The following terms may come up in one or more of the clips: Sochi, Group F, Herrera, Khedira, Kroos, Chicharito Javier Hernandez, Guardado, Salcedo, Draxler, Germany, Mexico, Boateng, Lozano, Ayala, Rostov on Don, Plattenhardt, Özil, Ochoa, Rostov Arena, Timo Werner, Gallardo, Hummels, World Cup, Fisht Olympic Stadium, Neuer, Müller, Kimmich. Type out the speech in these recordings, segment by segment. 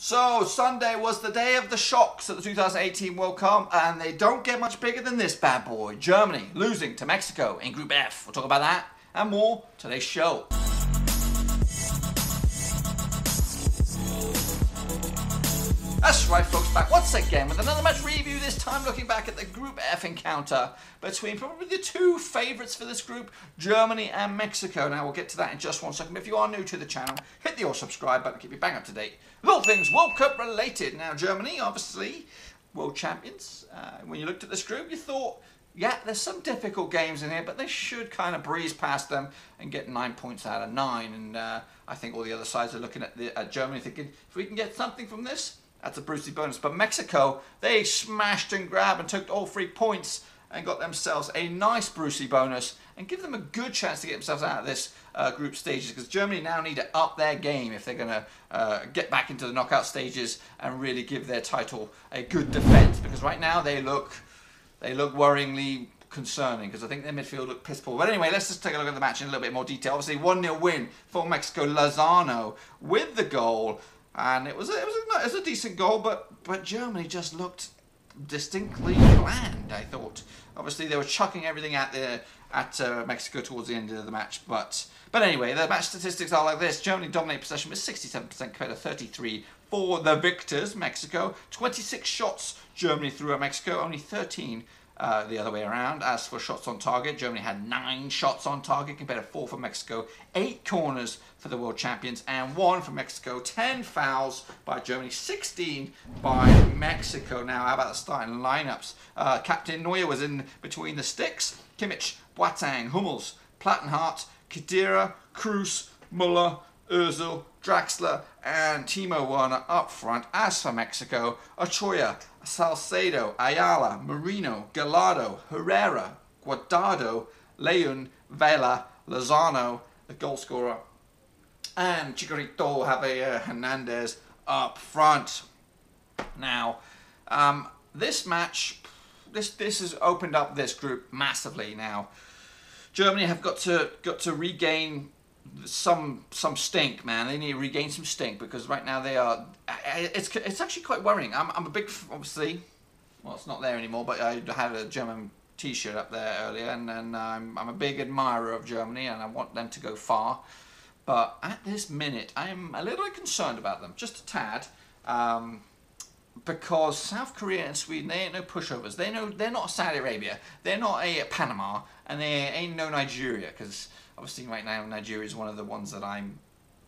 So, Sunday was the day of the shocks at the 2018 World Cup, and they don't get much bigger than this bad boy. Germany losing to Mexico in Group F. We'll talk about that and more today's show. That's right, folks, back once again with another match review, this time looking back at the Group F encounter between probably the two favourites for this group, Germany and Mexico. Now, we'll get to that in just one second. If you are new to the channel, hit the or subscribe button to keep you bang up to date with all things World Cup related. Now, Germany, obviously, world champions. When you looked at this group, you thought, yeah, there's some difficult games in here, but they should kind of breeze past them and get 9 points out of 9. And I think all the other sides are looking at Germany thinking, if we can get something from this, that's a Brucey bonus. But Mexico, they smashed and grabbed and took all 3 points and got themselves a nice Brucey bonus and give them a good chance to get themselves out of this group stages, because Germany now need to up their game if they're going to get back into the knockout stages and really give their title a good defence, because right now they look worryingly concerning, because I think their midfield looked piss poor. But anyway, let's just take a look at the match in a little bit more detail. Obviously, 1-0 win for Mexico. Lozano with the goal. And it was a decent goal, but Germany just looked distinctly bland, I thought. Obviously, they were chucking everything out there at Mexico towards the end of the match. But anyway, the match statistics are like this. Germany dominate possession with 67% compared to 33% for the victors, Mexico. 26 shots Germany threw at Mexico, only 13 the other way around. As for shots on target, Germany had 9 shots on target compared to 4 for Mexico, 8 corners for the world champions and 1 for Mexico, 10 fouls by Germany, 16 by Mexico. Now, how about the starting lineups? Captain Neuer was in between the sticks. Kimmich, Boateng, Hummels, Plattenhardt, Khedira, Kroos, Müller, Özil, Draxler and Timo Werner up front. As for Mexico, Ochoa, Salcedo, Ayala, Marino, Gallardo, Herrera, Guardado, Leon, Vela, Lozano, the goal scorer, and Chicharito Javier Hernandez up front. Now, this match, this has opened up this group massively. Now, Germany have got to regain some stink, man. They need to regain some stink, because right now they are, it's actually quite worrying. I'm a big, obviously, well, it's not there anymore, but I had a German t-shirt up there earlier, and I'm a big admirer of Germany and I want them to go far, but at this minute I am a little bit concerned about them, just a tad, because South Korea and Sweden, they ain't no pushovers. They know they're not Saudi Arabia, they're not a Panama, and they ain't no Nigeria, because obviously right now Nigeria is one of the ones that I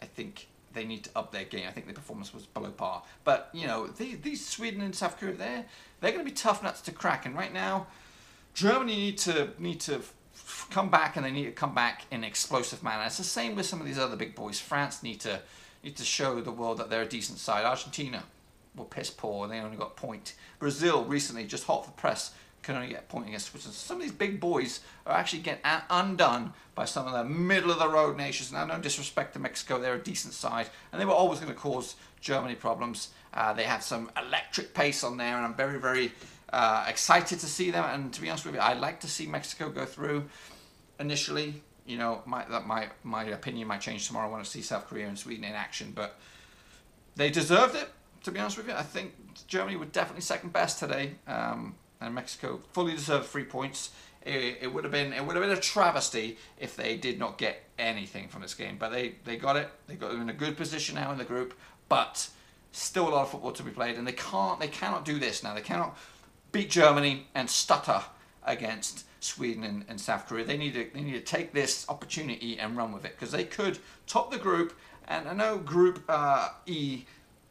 think they need to up their game. I think the performance was below par. But you know, these Sweden and South Korea, they're going to be tough nuts to crack. And right now, Germany need to come back, and they need to come back in an explosive manner. It's the same with some of these other big boys. France need to show the world that they're a decent side. Argentina were piss poor, and they only got a point. Brazil recently, just hot for press, can only get a point against Switzerland. Some of these big boys are actually getting undone by some of the middle-of-the-road nations. Now, no disrespect to Mexico, they're a decent side, and they were always going to cause Germany problems. They have some electric pace on there, and I'm very, very excited to see them. And to be honest with you, I'd like to see Mexico go through initially. You know, my opinion might change tomorrow when I see South Korea and Sweden in action, but they deserved it, to be honest with you. I think Germany were definitely second best today. And Mexico fully deserved 3 points. It would have been a travesty if they did not get anything from this game. But they got it. They got them in a good position now in the group. But still a lot of football to be played, and they cannot do this now. They cannot beat Germany and stutter against Sweden and South Korea. They need to take this opportunity and run with it, because they could top the group. And I know Group E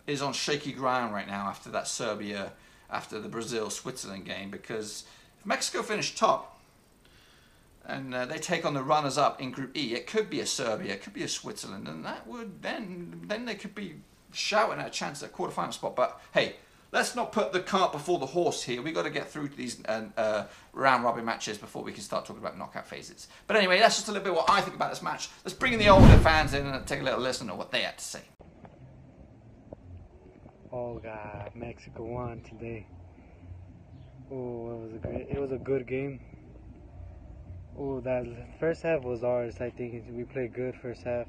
is on shaky ground right now after that Serbia. After the Brazil-Switzerland game, because if Mexico finish top and they take on the runners-up in Group E, it could be a Serbia, it could be a Switzerland, and that would then they could be shouting at a chance at a quarterfinal spot. But hey, let's not put the cart before the horse here. We've got to get through to these round-robin matches before we can start talking about knockout phases. But anyway, that's just a little bit what I think about this match. Let's bring in the older fans in and take a little listen to what they had to say. Oh God, Mexico won today. Oh, it was a good game. Oh, that first half was ours. I think we played good first half.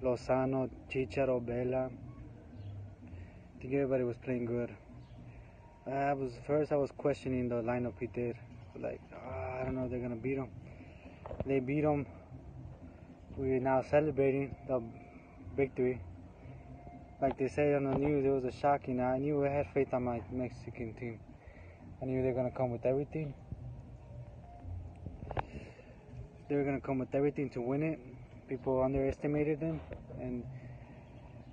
Lozano, Chicharo, Vela, I think everybody was playing good. I was questioning the lineup we did. Like, I don't know if they're gonna beat them. They beat them. We're now celebrating the victory. Like they say on the news, it was a shocking. I knew I had faith on my Mexican team. I knew they were gonna come with everything. They were gonna come with everything to win it. People underestimated them, and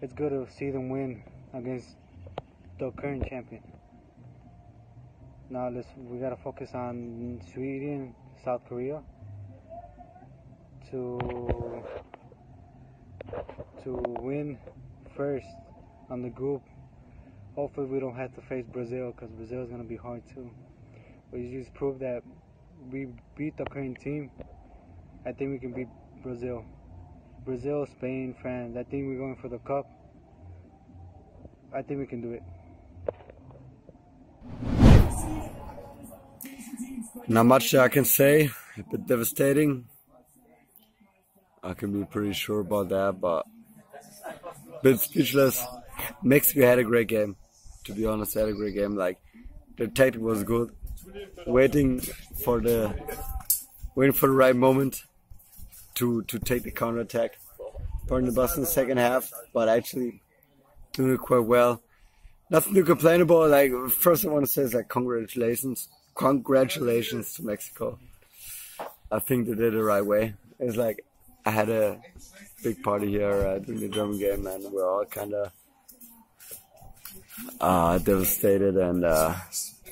it's good to see them win against the current champion. Now we gotta focus on Sweden, South Korea, to win first on the group. Hopefully we don't have to face Brazil, because Brazil is gonna be hard too. We just proved that we beat the current team. I think we can beat Brazil. Brazil, Spain, France. I think we're going for the cup. I think we can do it. Not much I can say. A bit devastating. I can be pretty sure about that, but a bit speechless. Mexico had a great game. To be honest, they had a great game. Like, the tactic was good. Waiting for the right moment to take the counter attack. Burn the bus in the second half, but actually doing it quite well. Nothing to complain about. Like, first I want to say is like congratulations to Mexico. I think they did it the right way. It's like I had a big party here during the German game, and we're all kind of devastated and a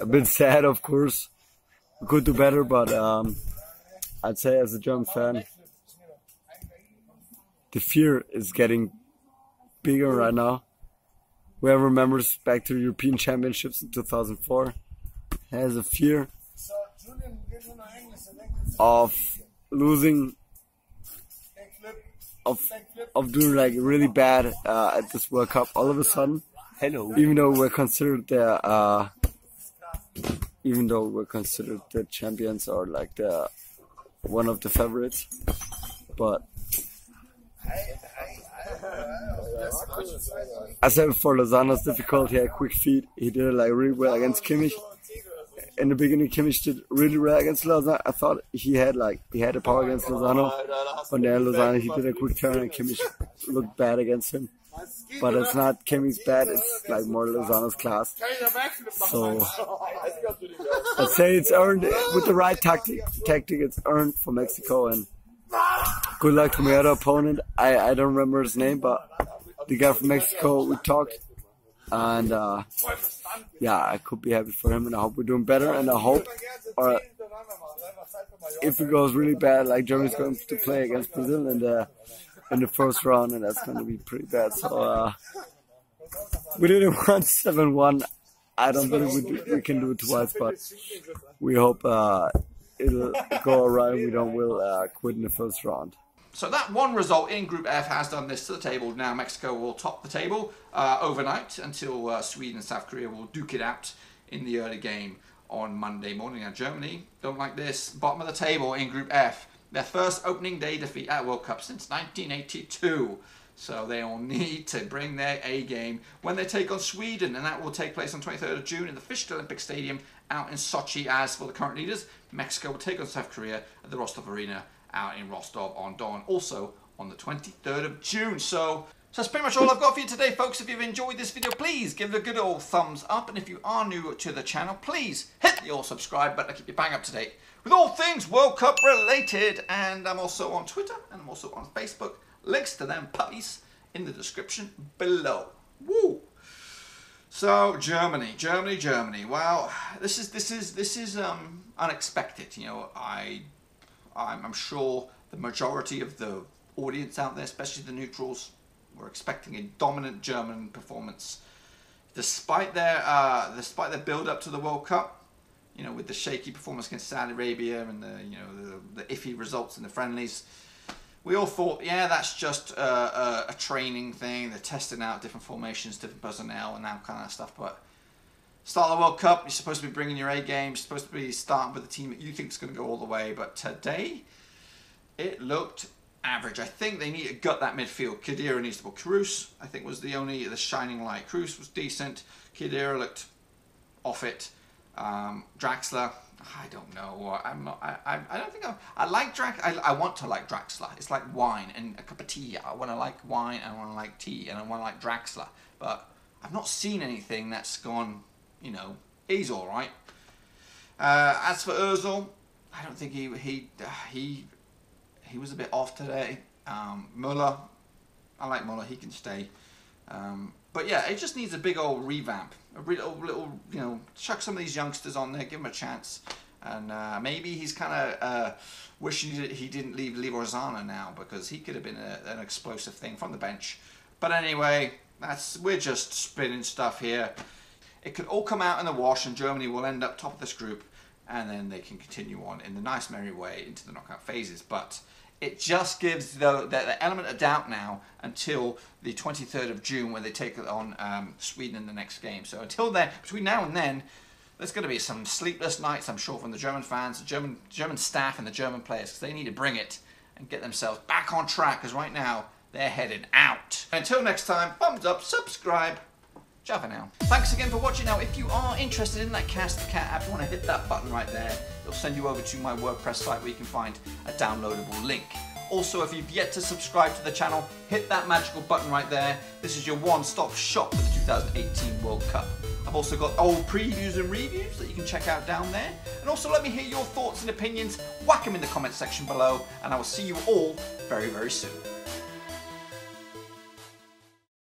bit sad, of course. We could do better, but I'd say as a German fan, the fear is getting bigger right now. Whoever remembers back to the European Championships in 2004 has a fear of losing, of doing like really bad at this World Cup. All of a sudden, even though we're considered the champions or like the one of the favorites, but I said before, Lozano's difficult. He had quick feet. He did it like really well against Kimmich. In the beginning, Kimmich did really well against Lozano. I thought he had the power against Lozano. On the end, Lozano, he did a quick turn and Kimmich looked bad against him. But it's not Kimmich's bad. It's like more Lozano's class. So I'd say it's earned with the right tactic. It's earned for Mexico, and good luck to my other opponent. I don't remember his name, but the guy from Mexico, we talked, and yeah, I could be happy for him, and I hope we're doing better, and I hope, or if it goes really bad, like Germany's going to play against Brazil in the first round, and that's going to be pretty bad. So we did it once, 7-1. I don't think we can do it twice, but we hope it'll go around. We don't will quit in the first round. So that one result in Group F has done this to the table. Now Mexico will top the table overnight until Sweden and South Korea will duke it out in the early game on Monday morning. Now Germany don't like this. Bottom of the table in Group F. Their first opening day defeat at World Cup since 1982. So they will need to bring their A game when they take on Sweden, and that will take place on 23rd of June in the Fisht Olympic Stadium out in Sochi. As for the current leaders, Mexico will take on South Korea at the Rostov Arena out in Rostov on Don, also on the 23rd of June. So that's pretty much all I've got for you today, folks. If you've enjoyed this video, please give it a good old thumbs up. And if you are new to the channel, please hit the old subscribe button to keep you bang up to date with all things World Cup related. And I'm also on Twitter, and I'm also on Facebook. Links to them puppies in the description below. Woo! So Germany. Wow, this is unexpected. You know, I'm sure the majority of the audience out there, especially the neutrals, were expecting a dominant German performance. Despite their build up to the World Cup, you know, with the shaky performance against Saudi Arabia and the iffy results in the friendlies. We all thought, yeah, that's just a training thing. They're testing out different formations, different personnel, and that kind of stuff. But start of the World Cup, you're supposed to be bringing your A game. You're supposed to be starting with a team that you think is going to go all the way. But today, it looked average. I think they need to gut that midfield. Khedira needs to put Kroos, I think, was the shining light. Kroos was decent. Khedira looked off it. Draxler, I don't know. I want to like Draxler. It's like wine and a cup of tea. I want to like wine and I want to like tea and I want to like Draxler. But I've not seen anything that's gone, you know, he's all right. As for Özil, I don't think he was a bit off today. Müller, I like Müller. He can stay. But yeah, it just needs a big old revamp. A little, you know, chuck some of these youngsters on there, give them a chance. And maybe he's kind of wishing he didn't leave Lozano now, because he could have been an explosive thing from the bench. But anyway, we're just spinning stuff here. It could all come out in the wash and Germany will end up top of this group, and then they can continue on in the nice merry way into the knockout phases. But it just gives the element of doubt now until the 23rd of June when they take on Sweden in the next game. So until then, between now and then, there's going to be some sleepless nights, I'm sure, from the German fans, the German staff and the German players, because they need to bring it and get themselves back on track, because right now they're headed out. Until next time, thumbs up, subscribe. Ciao for now. Thanks again for watching. Now, if you are interested in that Cast the Cat app, you want to hit that button right there. It'll send you over to my WordPress site where you can find a downloadable link. Also, if you've yet to subscribe to the channel, hit that magical button right there. This is your one-stop shop for the 2018 World Cup. I've also got old previews and reviews that you can check out down there. And also, let me hear your thoughts and opinions. Whack them in the comment section below, and I will see you all very, very soon.